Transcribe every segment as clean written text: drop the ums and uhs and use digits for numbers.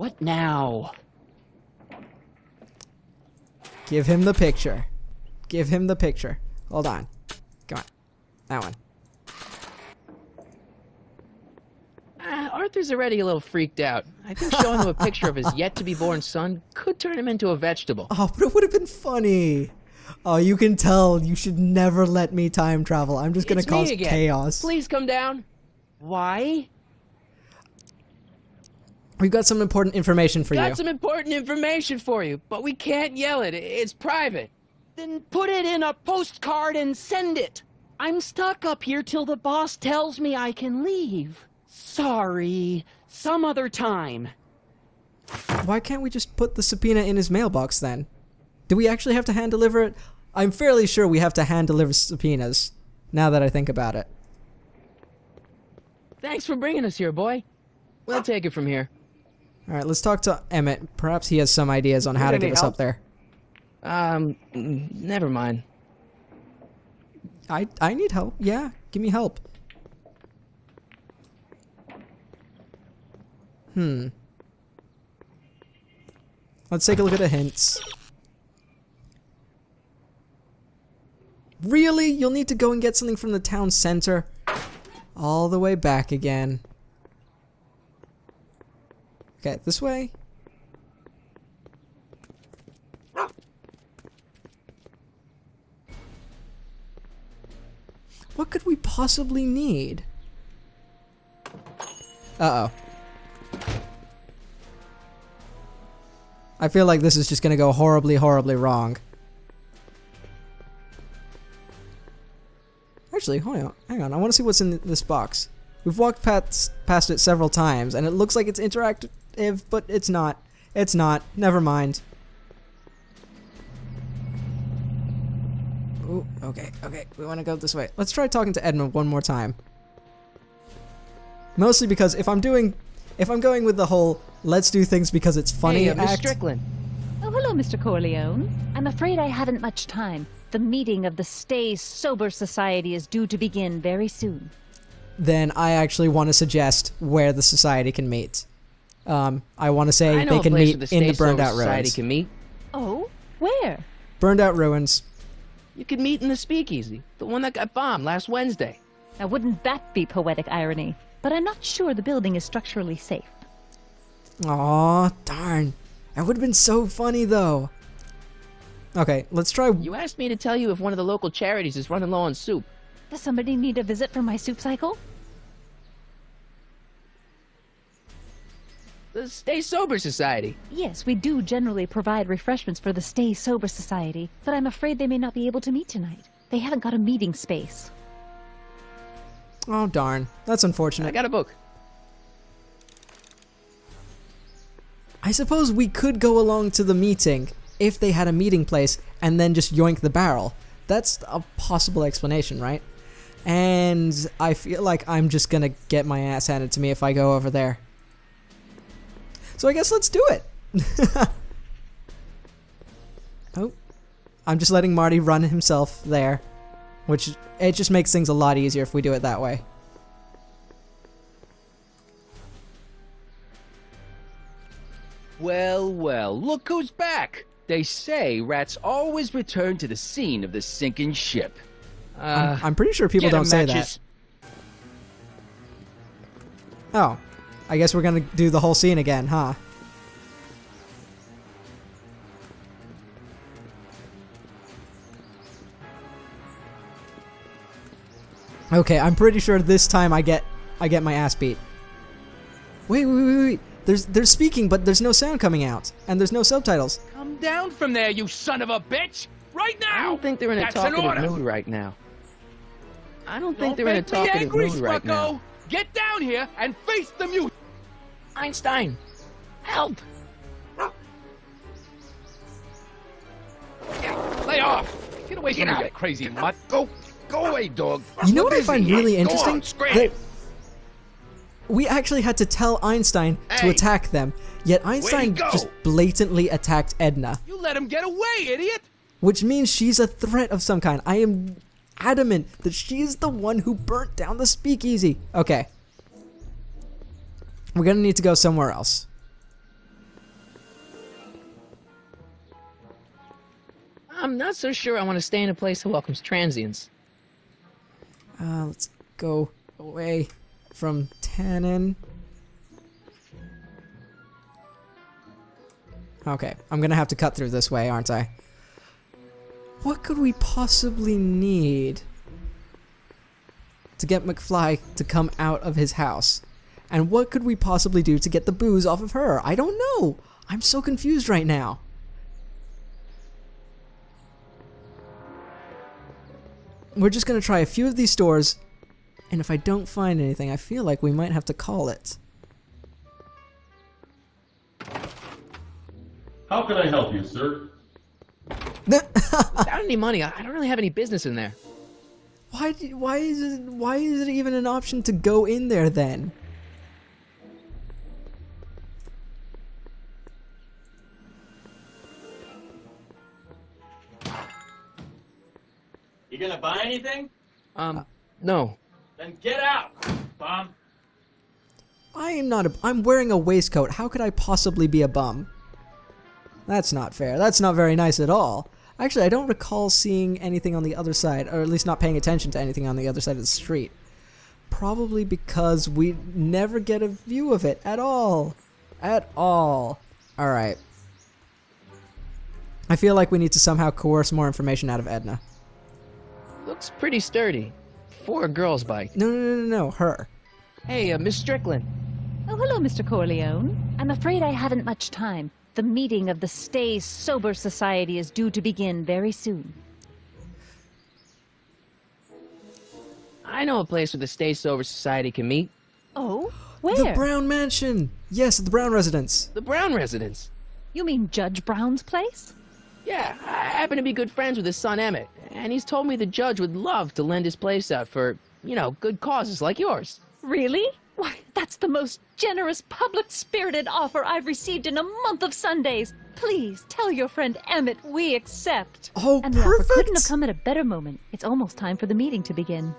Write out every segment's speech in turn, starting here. What now? Give him the picture. Give him the picture. Hold on. Come on. That one. Arthur's already a little freaked out. I think showing him a picture of his yet-to-be-born son could turn him into a vegetable. Oh, but it would have been funny. Oh, you can tell. You should never let me time travel. I'm just going to cause chaos. Please come down. Why? We've got some important information for you. Got some important information for you, but we can't yell it. It's private. Then put it in a postcard and send it. I'm stuck up here till the boss tells me I can leave. Sorry. Some other time. Why can't we just put the subpoena in his mailbox then? Do we actually have to hand deliver it? I'm fairly sure we have to hand deliver subpoenas, now that I think about it. Thanks for bringing us here, boy. We'll take it from here. All right, let's talk to Emmett. Perhaps he has some ideas on how to get us up there. Never mind. I need help. Yeah, give me help. Let's take a look at the hints. Really? You'll need to go and get something from the town center? All the way back again. Okay, this way. What could we possibly need? Uh-oh. I feel like this is just gonna go horribly, horribly wrong. Actually, hang on. I want to see what's in this box. We've walked past it several times, and it looks like it's interactive, but it's not. It's not. Never mind. Ooh, okay, okay. We want to go this way. Let's try talking to Edmund one more time. Mostly because if I'm going with the whole let's do things because it's funny act. Hey, Ms. Strickland. Oh, hello, Mr. Corleone. I'm afraid I haven't much time. The meeting of the Stay Sober Society is due to begin very soon. Then I actually want to suggest where the society can meet. I want to say they can meet in the Burned Out Ruins. Oh, where? Burned Out Ruins. You could meet in the Speakeasy, the one that got bombed last Wednesday. Now, wouldn't that be poetic irony? But I'm not sure the building is structurally safe. Aw, darn. That would have been so funny, though. Okay, let's try... You asked me to tell you if one of the local charities is running low on soup. Does somebody need a visit for my soup cycle? The Stay Sober Society. Yes, we do generally provide refreshments for the Stay Sober Society, but I'm afraid they may not be able to meet tonight. They haven't got a meeting space. Oh, darn. That's unfortunate. I got a book. I suppose we could go along to the meeting if they had a meeting place and then just yoink the barrel. That's a possible explanation, right? And I feel like I'm just gonna get my ass handed to me if I go over there. So I guess let's do it. Oh, I'm just letting Marty run himself there, which it just makes things a lot easier if we do it that way. Well, well, look who's back. They say rats always return to the scene of the sinking ship. I'm pretty sure people don't say that. Oh, I guess we're gonna do the whole scene again, huh? Okay, I'm pretty sure this time I get my ass beat. Wait. They're speaking, but there's no sound coming out, and there's no subtitles. Come down from there, you son of a bitch! Right now! I don't think they're in a talkative mood right now. Get down here and face the music! Einstein! Help! Lay off! Get away from me, you crazy mutt! Go away, dog! You know what I find really interesting? We actually had to tell Einstein to attack them, yet Einstein just blatantly attacked Edna. You let him get away, idiot! Which means she's a threat of some kind. I am adamant that she's the one who burnt down the speakeasy. Okay. We're gonna need to go somewhere else. I'm not so sure I want to stay in a place that welcomes transients. Let's go away from Tannen. Okay, I'm gonna have to cut through this way, aren't I? What could we possibly need to get McFly to come out of his house? And what could we possibly do to get the booze off of her? I don't know! I'm so confused right now. We're just gonna try a few of these stores, and if I don't find anything, I feel like we might have to call it. How can I help you, sir? Without any money, I don't really have any business in there. Why is it even an option to go in there then? You gonna buy anything? No. Then get out, bum. I am not a. I'm wearing a waistcoat. How could I possibly be a bum? That's not fair. That's not very nice at all. Actually, I don't recall seeing anything on the other side, or at least not paying attention to anything on the other side of the street. Probably because we never get a view of it at all. At all. Alright. I feel like we need to somehow coerce more information out of Edna. Looks pretty sturdy. For a girl's bike. No, her. Hey, Miss Strickland. Oh, hello, Mr. Corleone. I'm afraid I haven't much time. The meeting of the Stay Sober Society is due to begin very soon. I know a place where the Stay Sober Society can meet. Oh? Where? The Brown Mansion! Yes, the Brown residence. The Brown residence? You mean Judge Brown's place? Yeah, I happen to be good friends with his son Emmett, and he's told me the judge would love to lend his place out for, you know, good causes like yours. Really? Why, that's the most generous, public-spirited offer I've received in a month of Sundays. Please tell your friend Emmett we accept. Oh, and perfect! And couldn't have come at a better moment. It's almost time for the meeting to begin.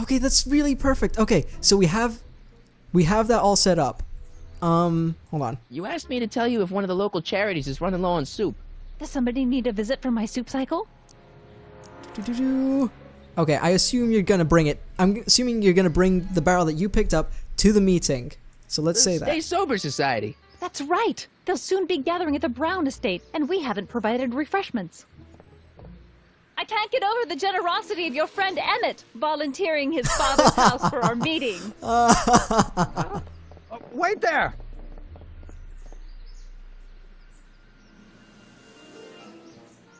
Okay, that's really perfect. Okay, so we have that all set up. Hold on. You asked me to tell you if one of the local charities is running low on soup. Does somebody need a visit for my soup cycle? Okay, I assume you're gonna bring it. I'm assuming you're gonna bring the barrel that you picked up to the meeting. So let's say that. Stay Sober Society. That's right. They'll soon be gathering at the Brown Estate, and we haven't provided refreshments. I can't get over the generosity of your friend Emmett volunteering his father's house for our meeting. Wait there.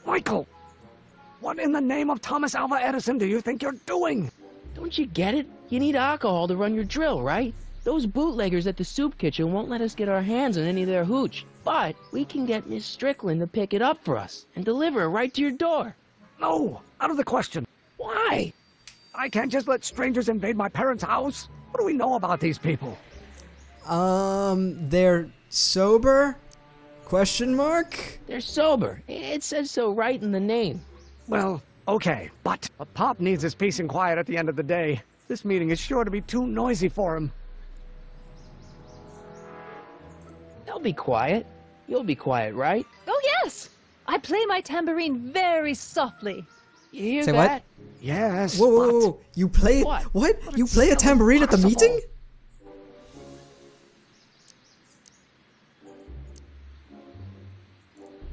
Michael. What in the name of Thomas Alva Edison do you think you're doing? Don't you get it? You need alcohol to run your drill, right? Those bootleggers at the soup kitchen won't let us get our hands on any of their hooch. But we can get Miss Strickland to pick it up for us and deliver it right to your door. No, out of the question. Why? I can't just let strangers invade my parents' house. What do we know about these people? They're sober? Question mark? They're sober. It says so right in the name. Well, okay, but a pop needs his peace and quiet at the end of the day. This meeting is sure to be too noisy for him. They'll be quiet. You'll be quiet, right? Oh, yes! I play my tambourine very softly. You hear that? What? Yes, whoa. You play... What? You play a tambourine at the meeting?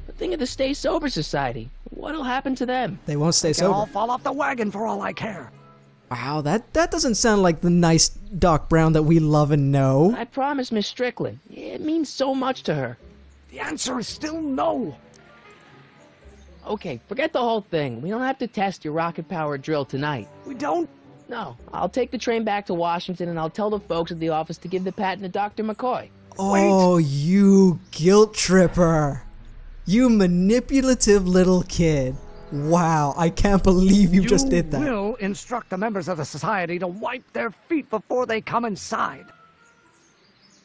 But think of the Stay Sober Society. What'll happen to them? They won't stay sober. They all fall off the wagon for all I care. Wow, that doesn't sound like the nice Doc Brown that we love and know. I promise, Miss Strickland. It means so much to her. The answer is still no. Okay, forget the whole thing. We don't have to test your rocket-powered drill tonight. We don't? No. I'll take the train back to Washington, and I'll tell the folks at the office to give the patent to Dr. McCoy. Oh, wait. You guilt tripper. You manipulative little kid. Wow, I can't believe you just did that. You will instruct the members of the society to wipe their feet before they come inside.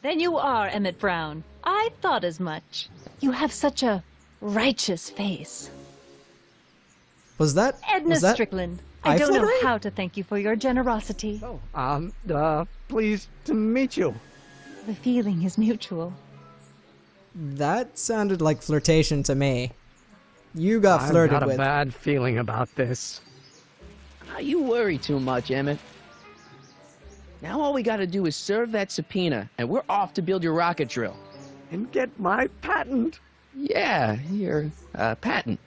Then you are Emmett Brown. I thought as much. You have such a righteous face. Was that? Edna Strickland. I don't know how to thank you for your generosity. Oh, pleased to meet you. The feeling is mutual. That sounded like flirtation to me. You got flirted with. I've got a bad feeling about this. You worry too much, Emmett. Now all we gotta do is serve that subpoena, and we're off to build your rocket drill. And get my patent. Yeah, your patent.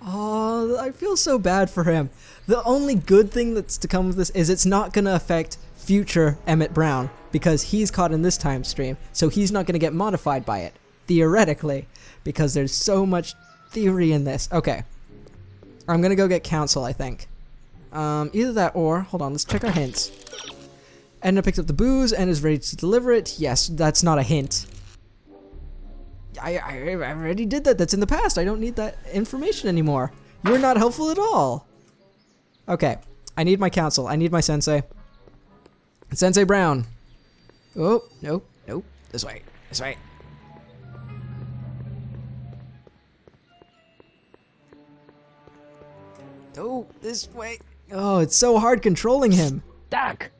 Oh, I feel so bad for him. The only good thing that's to come with this is it's not gonna affect future Emmett Brown, because he's caught in this time stream, so he's not gonna get modified by it, theoretically, because there's so much theory in this. Okay, I'm gonna go get counsel, I think. Either that or, hold on, let's check our hints. Edna picks up the booze and is ready to deliver it. Yes, that's not a hint. I already did that. That's in the past. I don't need that information anymore. You're not helpful at all. Okay, I need my counsel. I need my sensei. Sensei Brown. Oh, no, no. This way. This way. Oh, this way. Oh, it's so hard controlling him. Doc.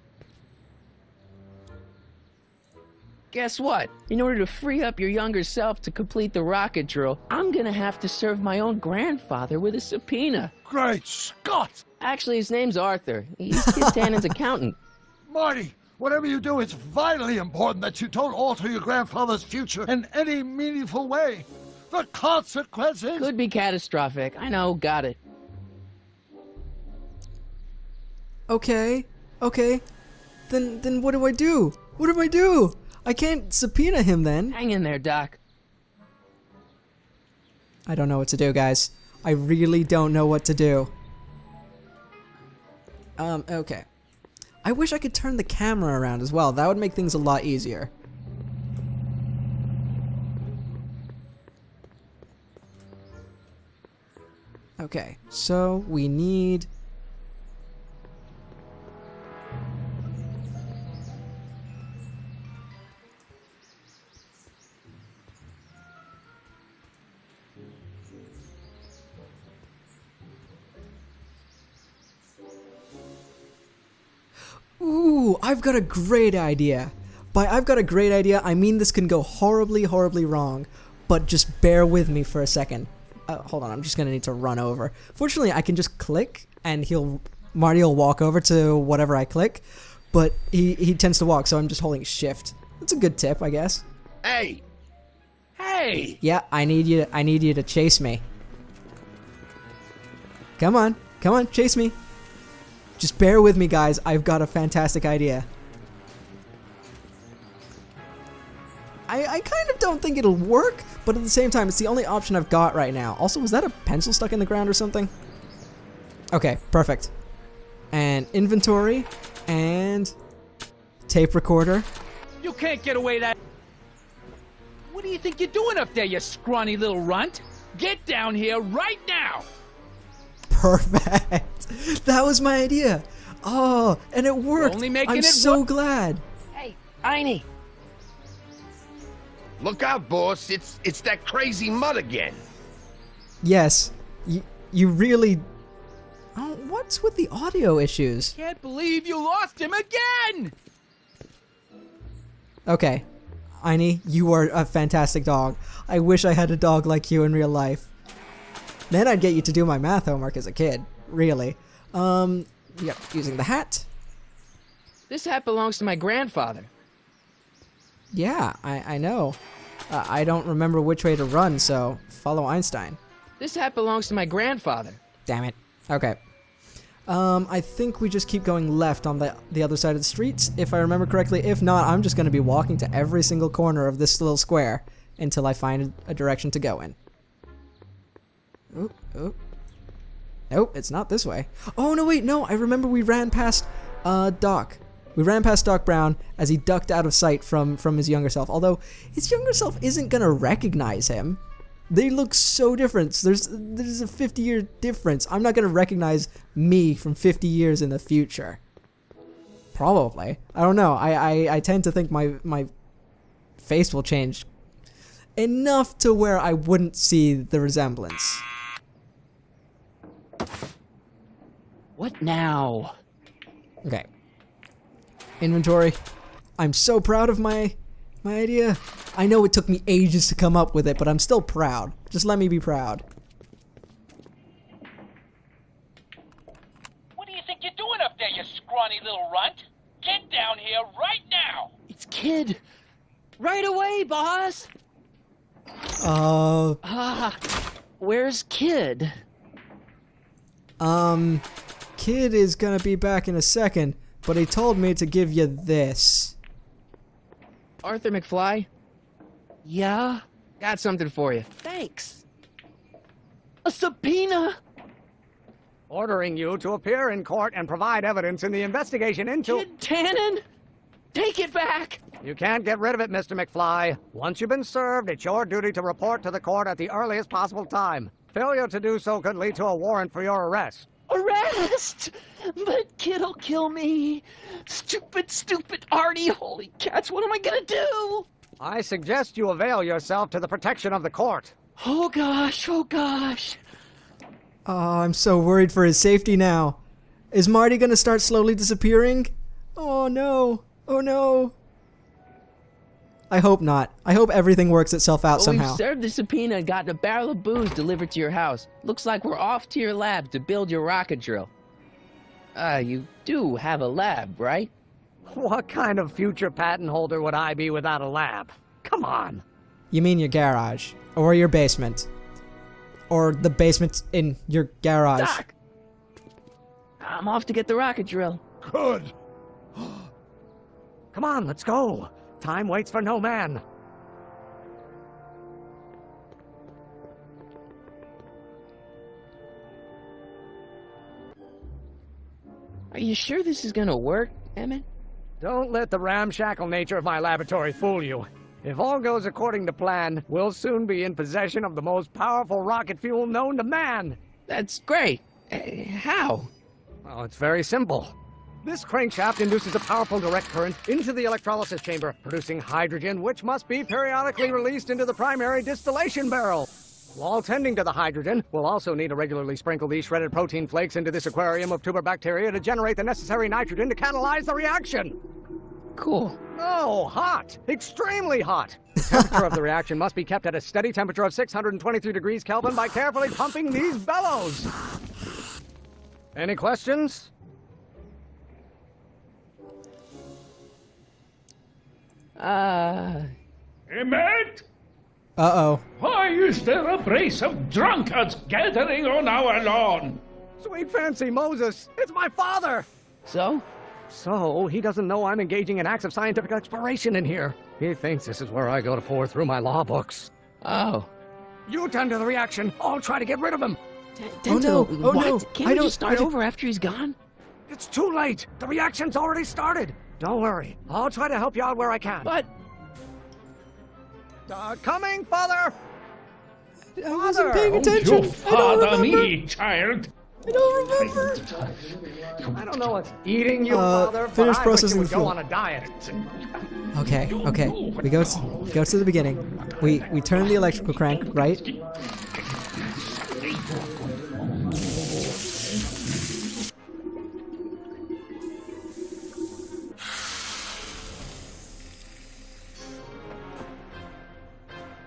Guess what? In order to free up your younger self to complete the rocket drill, I'm gonna have to serve my own grandfather with a subpoena. Great Scott! Actually, his name's Arthur. He's Kid Tannen's accountant. Marty, whatever you do, it's vitally important that you don't alter your grandfather's future in any meaningful way. The consequences could be catastrophic. I know, got it. Okay, okay. Then what do I do? What do I do? I can't subpoena him then. Hang in there, Doc. I don't know what to do, guys. I really don't know what to do. Okay. I wish I could turn the camera around as well. That would make things a lot easier. Okay, so we need... Ooh, I've got a great idea. By I've got a great idea, I mean this can go horribly, horribly wrong, but just bear with me for a second. Hold on, I'm just gonna need to run over. Fortunately, I can just click and Marty will walk over to whatever I click, but he tends to walk, so I'm just holding shift. That's a good tip, I guess. Hey! Hey! Yeah, I need you to chase me. Come on, come on, chase me. Just bear with me, guys. I've got a fantastic idea. I kind of don't think it'll work, but at the same time, it's the only option I've got right now. Also, was that a pencil stuck in the ground or something? Okay, perfect. And inventory, and tape recorder. You can't get away that... What do you think you're doing up there, you scrawny little runt? Get down here right now! Perfect. That was my idea. Oh, and it worked. I'm so glad. Hey, Einie. Look out, boss. It's that crazy mutt again. Yes. You really... Oh, what's with the audio issues? Can't believe you lost him again. Okay. Einie, you are a fantastic dog. I wish I had a dog like you in real life. Then I'd get you to do my math homework as a kid, really. Yep, using the hat. This hat belongs to my grandfather. Yeah, I know. I don't remember which way to run, so follow Einstein. This hat belongs to my grandfather. Damn it. Okay. I think we just keep going left on the other side of the streets, if I remember correctly. If not, I'm just going to be walking to every single corner of this little square until I find a direction to go in. Oop, oop. Nope, it's not this way. Oh, no, wait, no, I remember we ran past Doc. We ran past Doc Brown as he ducked out of sight from his younger self, although his younger self isn't going to recognize him. They look so different. There's a 50-year difference. I'm not going to recognize me from 50 years in the future. Probably. I don't know. I tend to think my face will change enough to where I wouldn't see the resemblance. What now? Okay. Inventory. I'm so proud of my idea. I know it took me ages to come up with it, but I'm still proud. Just let me be proud. What do you think you're doing up there, you scrawny little runt? Get down here right now! It's Kid! Right away, boss! Where's Kid? Kid is gonna be back in a second, but he told me to give you this. Arthur McFly? Yeah? Got something for you. Thanks. A subpoena? Ordering you to appear in court and provide evidence in the investigation into... Kid Tannen? Take it back! You can't get rid of it, Mr. McFly. Once you've been served, it's your duty to report to the court at the earliest possible time. Failure to do so could lead to a warrant for your arrest. Arrest? But Kid'll kill me. Stupid, stupid Artie. Holy cats, what am I gonna do? I suggest you avail yourself to the protection of the court. Oh gosh, oh gosh. I'm so worried for his safety now. Is Marty gonna start slowly disappearing? Oh no, oh no. I hope not. I hope everything works itself out somehow. We've served the subpoena and gotten a barrel of booze delivered to your house. Looks like we're off to your lab to build your rocket drill. You do have a lab, right? What kind of future patent holder would I be without a lab? Come on. You mean your garage. Or your basement. Or the basement in your garage. Doc! I'm off to get the rocket drill. Good. Come on, let's go. Time waits for no man. Are you sure this is gonna work, Emmett? Don't let the ramshackle nature of my laboratory fool you. If all goes according to plan, we'll soon be in possession of the most powerful rocket fuel known to man. That's great. How? Well, it's very simple. This crankshaft induces a powerful direct current into the electrolysis chamber, producing hydrogen, which must be periodically released into the primary distillation barrel. While tending to the hydrogen, we'll also need to regularly sprinkle these shredded protein flakes into this aquarium of tuber bacteria to generate the necessary nitrogen to catalyze the reaction. Cool. Oh, hot! Extremely hot! The temperature of the reaction must be kept at a steady temperature of 623 degrees Kelvin by carefully pumping these bellows. Any questions? Emmett? Uh-oh. Why is there a brace of drunkards gathering on our lawn? Sweet fancy Moses, it's my father! So? So, he doesn't know I'm engaging in acts of scientific exploration in here. He thinks this is where I go to pore through my law books. Oh. You tend to the reaction. I'll try to get rid of him. Oh no, what? Can't we just start over after he's gone? It's too late. The reaction's already started. Don't worry. I'll try to help you out where I can. But... coming, Father! I wasn't paying attention. I don't remember. I don't know what's eating you, Father, but I wish you would go on a diet. Okay, okay. We go to the beginning. We turn the electrical crank, right?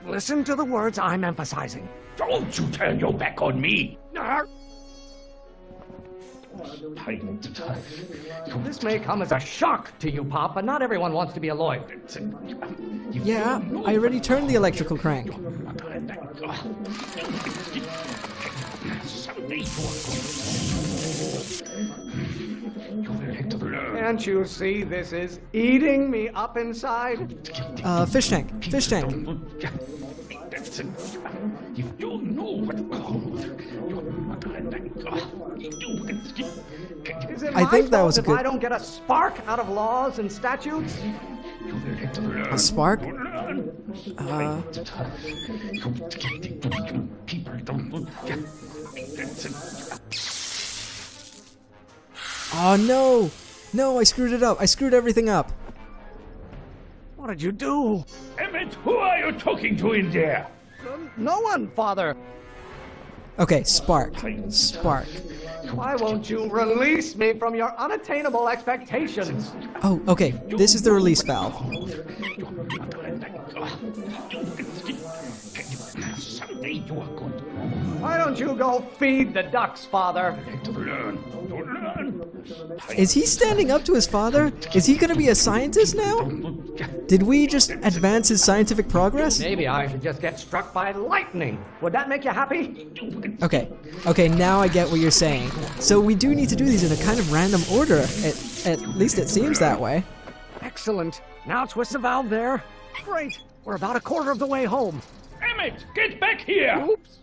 Listen to the words I'm emphasizing. Don't you turn your back on me! This may come as a shock to you, Pop, but not everyone wants to be a lawyer. Yeah, I already turned the electrical crank. Can't you see this is eating me up inside? Fish tank. Fish tank. You don't know what... Is it my fault if I don't get a spark out of laws and statutes? A spark? Oh no! No, I screwed it up. I screwed everything up. What did you do? Emmett, who are you talking to in there? No one, Father. Okay, spark. Spark. Why won't you release me from your unattainable expectations? Oh, okay. This is the release valve. Why don't you go feed the ducks, father? Is he standing up to his father? Is he gonna be a scientist now? Did we just advance his scientific progress? Maybe I should just get struck by lightning. Would that make you happy? Okay. Okay, now I get what you're saying. So we do need to do these in a kind of random order. At least it seems that way. Excellent. Now twist the valve there. Great. We're about a quarter of the way home. Emmett, get back here! Oops.